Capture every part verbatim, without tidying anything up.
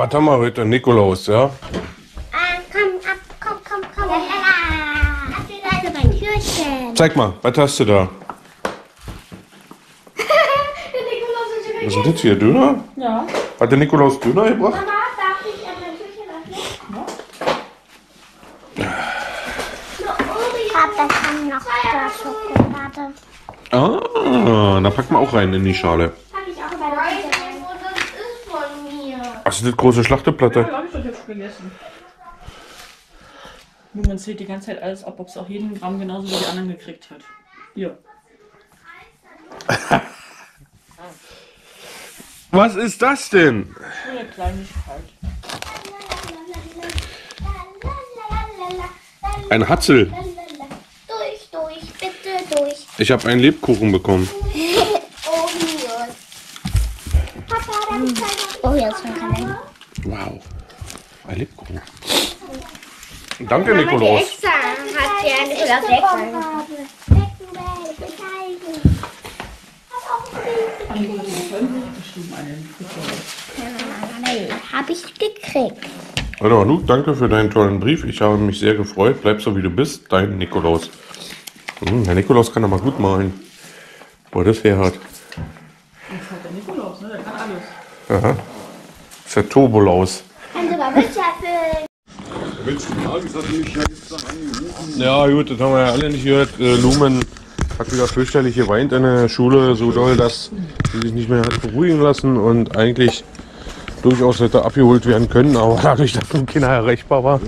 was haben wir heute? Nikolaus, ja? Ah, komm, ab, komm, komm, komm. Ja, ja. Hast du da so ein Türchen? Zeig mal, was hast du da? Der Nikolaus ist schon. Was ist denn das hier, Döner? Ja. Hat der Nikolaus Döner gebracht? Mama, darf ich an mein Türchen öffnen? Papa kann noch da Schokolade. Ah, da packen wir auch rein in die Schale. Das ist eine große Schlachteplatte. Ja, hab ich doch jetzt gegessen. Nun, man zählt die ganze Zeit alles ab, ob es auch jeden Gramm genauso wie die anderen gekriegt hat. Hier. Was ist das denn? So eine Kleinigkeit. Ein Hatzel. Durch, durch, bitte durch. Ich habe einen Lebkuchen bekommen. Oh, jetzt schon kann ich. Wow. Ein Lebkuchen. Danke, Nikolaus. Extra hat ja Nikolaus extra. Habe ich gekriegt. Hallo, Luke, danke für deinen tollen Brief. Ich habe mich sehr gefreut. Bleib so, wie du bist. Dein Nikolaus. Hm, der Nikolaus kann aber gut malen. Boah, das wäre hart. Das ist halt der Nikolaus, ne? Der kann alles. Aha. Das ist der Turbolaus. Ja gut, das haben wir ja alle nicht gehört. Lumen hat wieder fürchterlich geweint in der Schule, so doll, dass sie sich nicht mehr hat beruhigen lassen und eigentlich durchaus hätte abgeholt werden können, aber dadurch, dass nun keiner erreichbar war.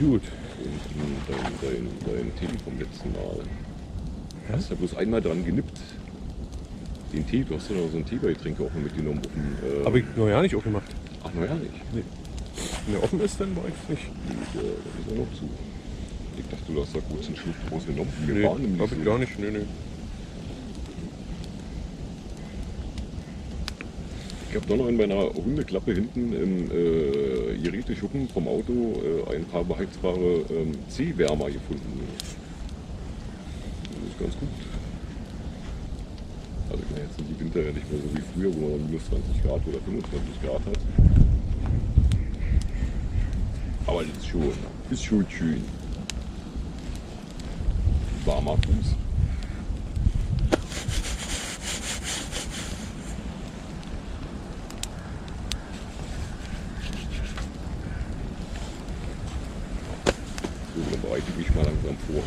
Gut. Und dein, dein, dein Tee vom letzten Mal. Ja? Hast du ja bloß einmal dran genippt. Den Tee, du hast ja noch so einen Teebeigetränk auch mitgenommen. Auf den, äh, hab ich noch ja nicht aufgemacht. Ach, noch ja nicht? Nee. Wenn der offen ist, dann war ich nicht. Und, äh, da ist er noch zu. Ich dachte, du hast da kurz einen Schluck draus genommen. Wir nee, waren hab so. Ich gar nicht. Nee, nee. Ich habe doch noch in meiner Hundeklappe hinten im äh, Geräteschuppen vom Auto äh, ein paar beheizbare ähm, C-Wärmer gefunden. Das ist ganz gut. Also ich meine, jetzt sind die Winter ja nicht mehr so wie früher, wo man minus zwanzig Grad oder fünfundzwanzig Grad hat. Aber das ist schon, ist schon schön. Warmer Fuß. Bereite mich mal langsam vor.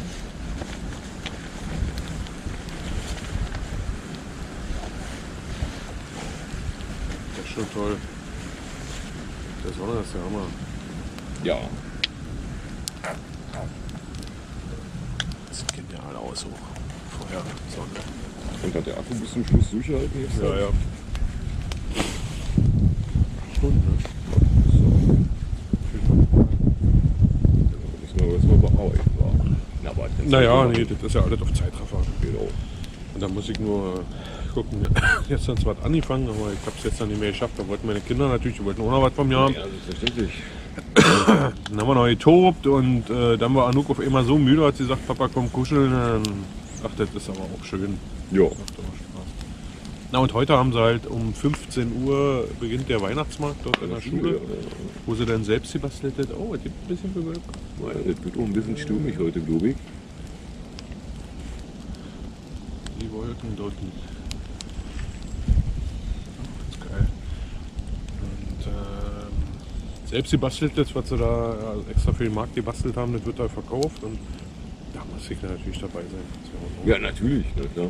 Das ist schon toll. Das war das ja Hammer. Ja. Das sieht genial aus, so vorher Sonne. Und hat der Akku bis zum Schluss durchgehalten jetzt? Ja, ja. Gut, ne? Naja, nee, das ist ja alles auf Zeitraffer. Genau. Und da muss ich nur gucken, jetzt hat es was angefangen, aber ich habe es jetzt dann nicht mehr geschafft. Da wollten meine Kinder natürlich, die wollten auch noch was von mir haben. Ja, selbstverständlich. Dann haben wir noch getobt und äh, dann war Anouk auf einmal so müde, als sie sagt, Papa komm kuscheln. Ach, das ist aber auch schön. Ja. Das macht aber Spaß. Na und heute haben sie halt um fünfzehn Uhr beginnt der Weihnachtsmarkt dort in der Schule, ja, wo sie dann selbst gebastelt hat. Oh, es gibt ein bisschen Bewölkung. Ja, es wird auch ein bisschen stürmig heute, glaube ich. Die Wolken dort nicht. Das ist geil. Und äh, selbst gebastelt, das, was sie da ja, extra für den Markt gebastelt haben, das wird da verkauft und da muss ich natürlich dabei sein. Ja, natürlich. Ja, klar.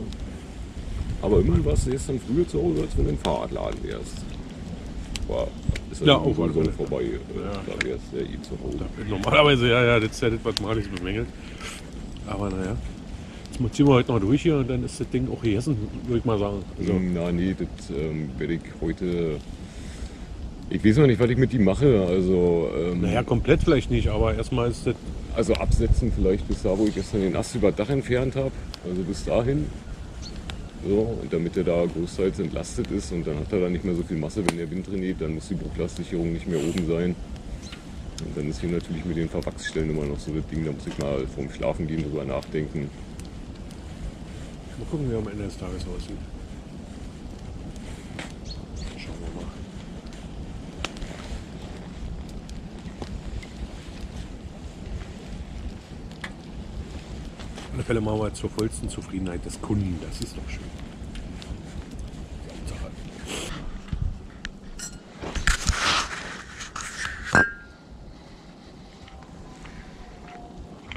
Aber immerhin warst du jetzt dann früher zu Hause, als wenn du in den Fahrradladen wärst. War, ist ja auch mal so vorbei. Ja. Da wärst du ja eh zu Hause. Normalerweise, ja, ja, das ist ja das, was Marlies bemängelt. Aber naja. Jetzt ziehen wir heute noch durch hier und dann ist das Ding auch gegessen, würde ich mal sagen. Also, na, nee, das ähm, werde ich heute. Ich weiß noch nicht, was ich mit ihm mache. Also, ähm, naja, komplett vielleicht nicht, aber erstmal ist das. Also absetzen vielleicht bis da, wo ich gestern den Ast über Dach entfernt habe, also bis dahin. So, und damit er da großteils entlastet ist und dann hat er da nicht mehr so viel Masse, wenn der Wind drin geht, dann muss die Bruchlastsicherung nicht mehr oben sein. Und dann ist hier natürlich mit den Verwachsstellen immer noch so das Ding, da muss ich mal vorm Schlafen gehen drüber nachdenken. Mal gucken, wie er am Ende des Tages aussieht. Schauen wir mal. Auf alle Fälle machen wir zur vollsten Zufriedenheit des Kunden, das ist doch schön.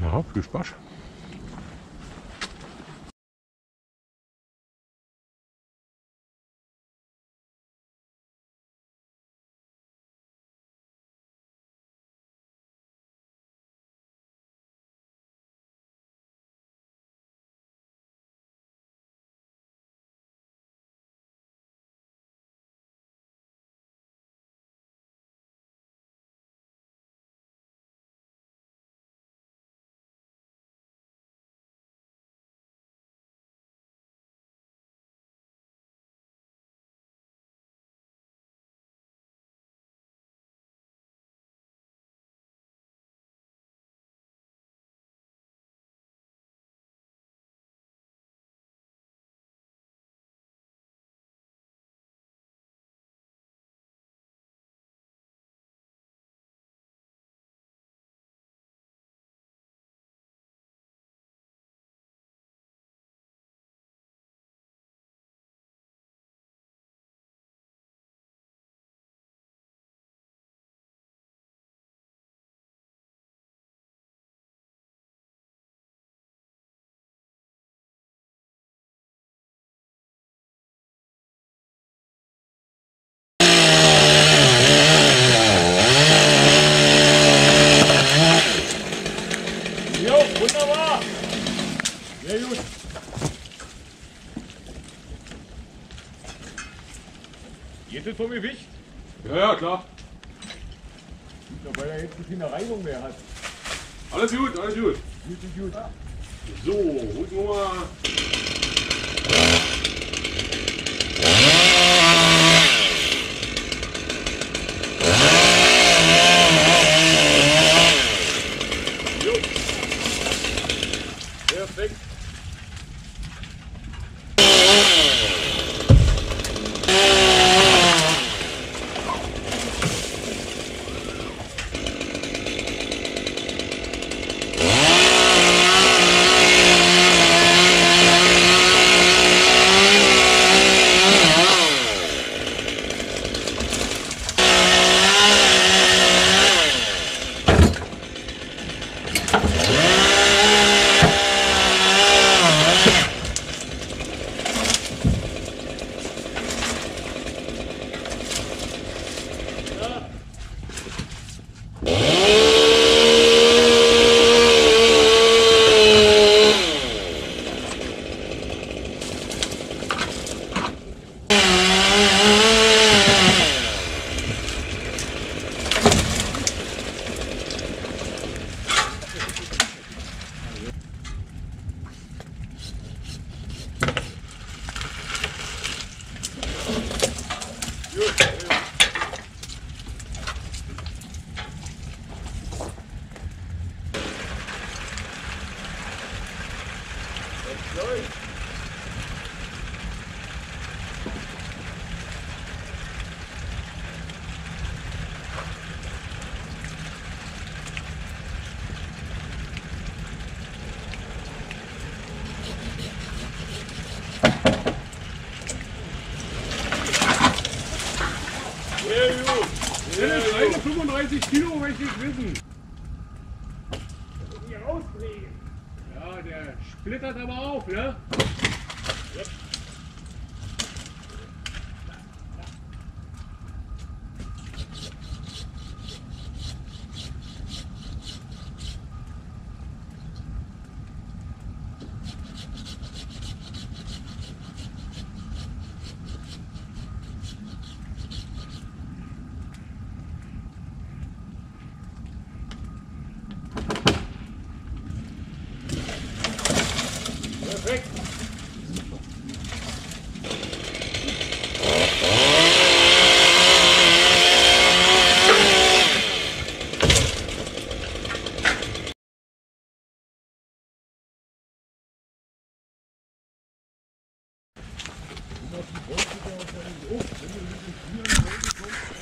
Ja, viel Spaß. Geht das vom Gewicht? Ja, ja, klar. Ja, weil er jetzt keine Reinigung mehr hat. Alles gut, alles gut. Gut, gut. Ja. So, holt nur mal. Jo. Perfekt. fünfunddreißig Kilo möchte ich wissen. Hier rauskriegen. Ja, der splittert aber auf, ne? Ja.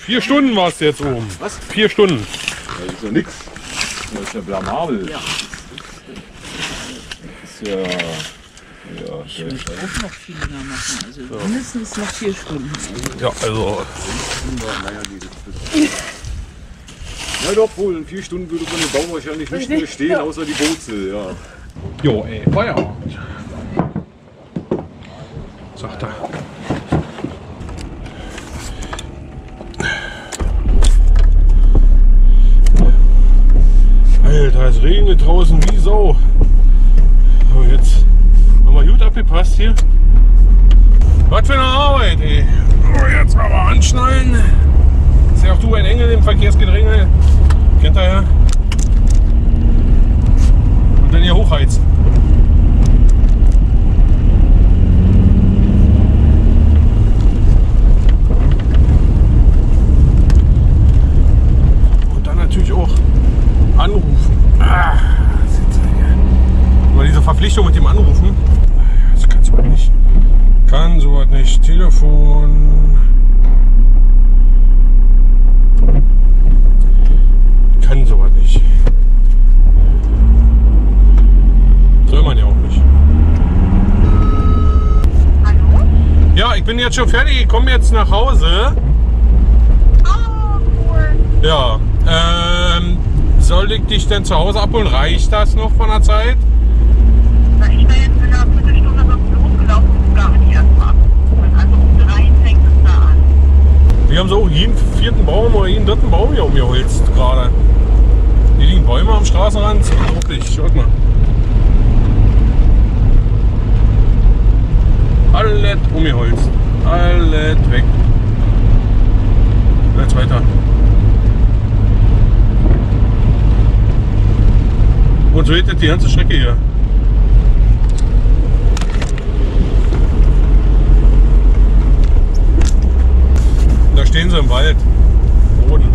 Vier Stunden warst du jetzt oben. Was? Vier Stunden. Das ist ja nix. Das ist ja blamabel. Ja. Das ist ja... Ja, ich möchte auch noch viel länger machen, also ja. Mindestens noch vier Stunden. Ja, also... Ja doch, wohl in vier Stunden würde so ein Bau wahrscheinlich nicht mehr stehen, ja. Außer die Boze, ja. Jo, ey, Feierabend. Sagt er. Alter, es regnet draußen wie Sau. Aber jetzt haben wir gut abgepasst hier. Was für eine Arbeit, ey. Jetzt aber anschnallen. Ist ja auch du ein Engel im Verkehrsgedränge. Kennt ihr ja. Und dann hier hochheizen. Und dann natürlich auch anrufen. Ah, aber diese Verpflichtung mit dem Anrufen, das kann sowas nicht. Kann sowas nicht. Telefon. Kann sowas nicht. Soll man ja auch nicht. Hallo? Ja, ich bin jetzt schon fertig. Ich komme jetzt nach Hause. Oh, cool. Ja. Ähm, soll ich dich denn zu Hause abholen? Reicht das noch von der Zeit? Na, ich bin jetzt in einer Viertelstunde mit dem Blut gelaufen und plane die erstmal ab. Also um drei fängt es da an. Wir haben so jeden vierten Baum oder jeden dritten Baum hier umgeholzt gerade. Hier liegen Bäume am Straßenrand, das ist unglaublich, schaut mal. Alles umgeholzt, alles weg. Jetzt weiter. Und so geht jetzt die ganze Strecke hier. Und da stehen sie im Wald. Boden.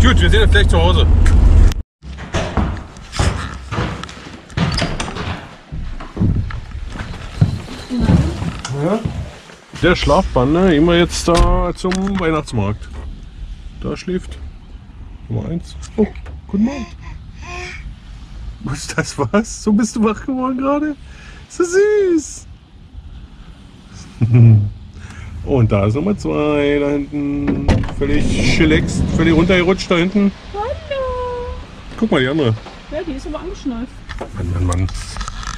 Gut, wir sehen uns gleich zu Hause. Ja. Der Schlafbande, gehen wir jetzt da zum Weihnachtsmarkt. Da schläft Nummer eins. Oh, guten Morgen. Was das war's? So bist du wach geworden gerade? So süß. Und da ist Nummer zwei, da hinten, völlig chillaxt, völlig runtergerutscht da hinten. Hallo! Guck mal die andere. Ja, die ist aber angeschnallt. Mann, Mann, Mann.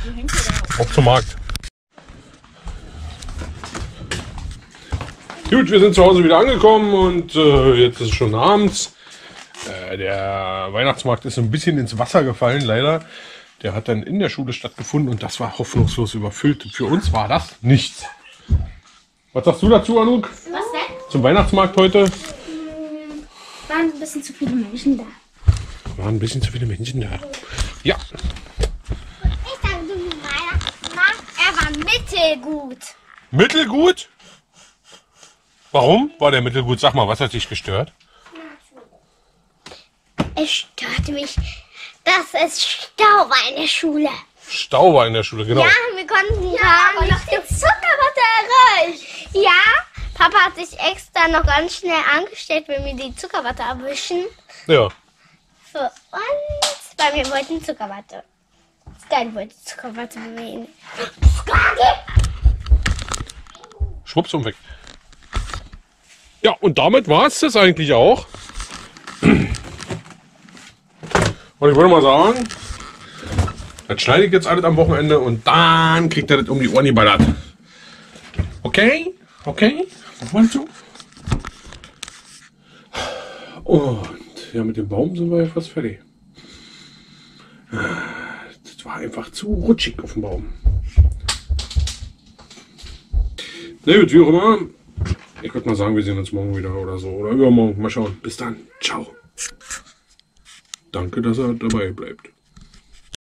Die hängt da. Auf zum Markt. Gut, wir sind zu Hause wieder angekommen und äh, jetzt ist es schon abends. Äh, der Weihnachtsmarkt ist ein bisschen ins Wasser gefallen, leider. Der hat dann in der Schule stattgefunden und das war hoffnungslos überfüllt. Für uns war das nichts. Was sagst du dazu, Anouk? Was denn? Zum Weihnachtsmarkt heute? Waren ein bisschen zu viele Menschen da. Waren ein bisschen zu viele Menschen da. Ja. Und ich sage zum Weihnachtsmarkt, er war mittelgut. Mittelgut? Warum war der mittelgut? Sag mal, was hat dich gestört? Es stört mich, dass es Stau war in der Schule. Stau war in der Schule, genau. Ja, wir konnten ja, ja aber noch den Zuckerwatte erreicht. Ja, Papa hat sich extra noch ganz schnell angestellt, wenn wir die Zuckerwatte erwischen. Ja. Für uns, weil wir wollten Zuckerwatte. Sky wollte Zuckerwatte, wenn wir ihn... Schwupps und weg. Ja, und damit war es das eigentlich auch. Und ich würde mal sagen, das schneide ich jetzt alles am Wochenende und dann kriegt er das um die Ohren geballert. Okay? Okay, nochmal zu. Und ja, mit dem Baum sind wir ja fast fertig. Das war einfach zu rutschig auf dem Baum. Na gut, wie auch immer. Ich würde mal sagen, wir sehen uns morgen wieder oder so. Oder übermorgen. Mal schauen. Bis dann. Ciao. Danke, dass ihr dabei bleibt.